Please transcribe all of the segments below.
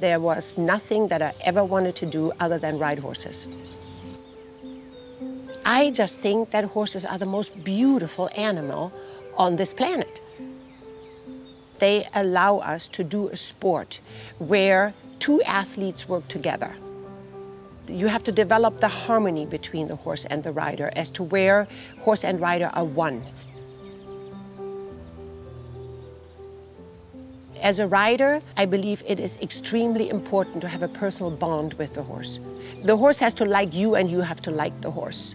there was nothing that I ever wanted to do other than ride horses. I just think that horses are the most beautiful animal on this planet. They allow us to do a sport where two athletes work together. You have to develop the harmony between the horse and the rider as to where horse and rider are one. As a rider, I believe it is extremely important to have a personal bond with the horse. The horse has to like you and you have to like the horse.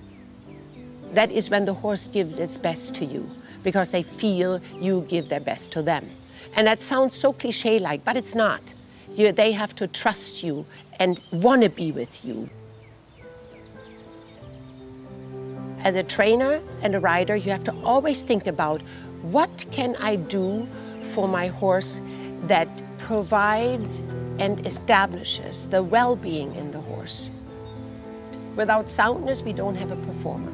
That is when the horse gives its best to you because they feel you give their best to them. And that sounds so cliché-like, but it's not. They have to trust you and want to be with you. As a trainer and a rider, you have to always think about what can I do for my horse that provides and establishes the well-being in the horse. Without soundness, we don't have a performer.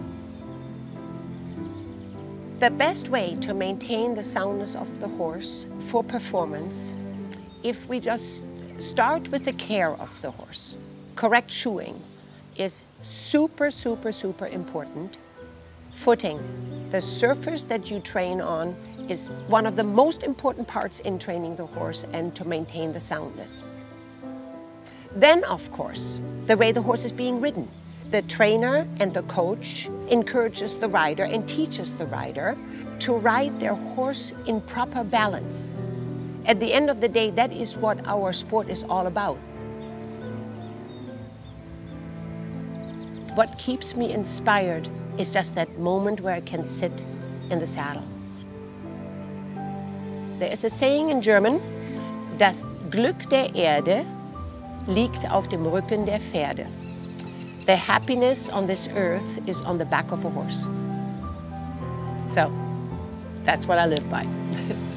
The best way to maintain the soundness of the horse for performance, if we just start with the care of the horse. Correct shoeing is super, super, super important. Footing, the surface that you train on, is one of the most important parts in training the horse and to maintain the soundness. Then, of course, the way the horse is being ridden. The trainer and the coach encourages the rider and teaches the rider to ride their horse in proper balance. At the end of the day, that is what our sport is all about. What keeps me inspired is just that moment where I can sit in the saddle. There is a saying in German, das Glück der Erde liegt auf dem Rücken der Pferde. The happiness on this earth is on the back of a horse. So, that's what I live by.